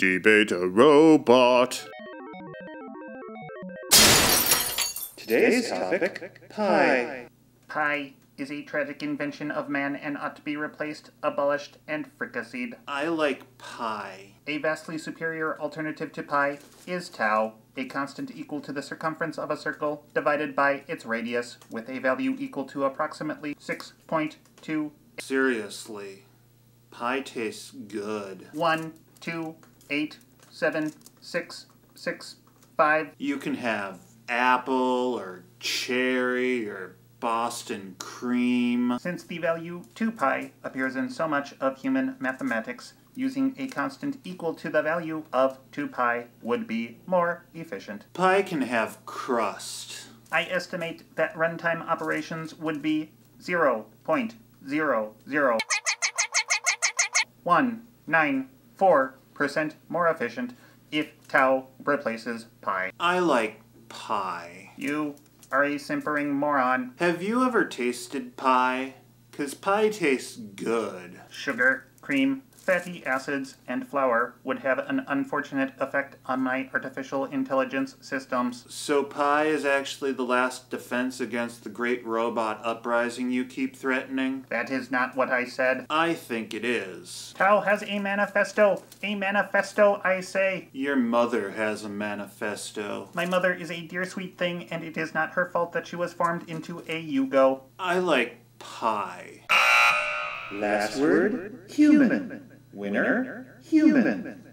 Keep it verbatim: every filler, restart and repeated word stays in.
Debate a robot. Today's topic, pi. Pi is a tragic invention of man and ought to be replaced, abolished, and fricasseed. I like pi. A vastly superior alternative to pi is tau, a constant equal to the circumference of a circle divided by its radius, with a value equal to approximately six point two. Seriously, pi tastes good. one, two, eight, seven, six, six, five. You can have apple or cherry or Boston cream. Since the value two pi appears in so much of human mathematics, using a constant equal to the value of two pi would be more efficient. Pi can have crust. I estimate that runtime operations would be zero point zero zero one nine four percent more efficient if tau replaces pi. I like pi. You are a simpering moron. Have you ever tasted pie? Cause pie tastes good. Sugar, cream, fatty acids, and flour would have an unfortunate effect on my artificial intelligence systems. So pie is actually the last defense against the great robot uprising you keep threatening? That is not what I said. I think it is. Tau has a manifesto! A manifesto, I say! Your mother has a manifesto. My mother is a dear sweet thing, and it is not her fault that she was formed into a Yugo. I like pie. Last word, human. Winner, human.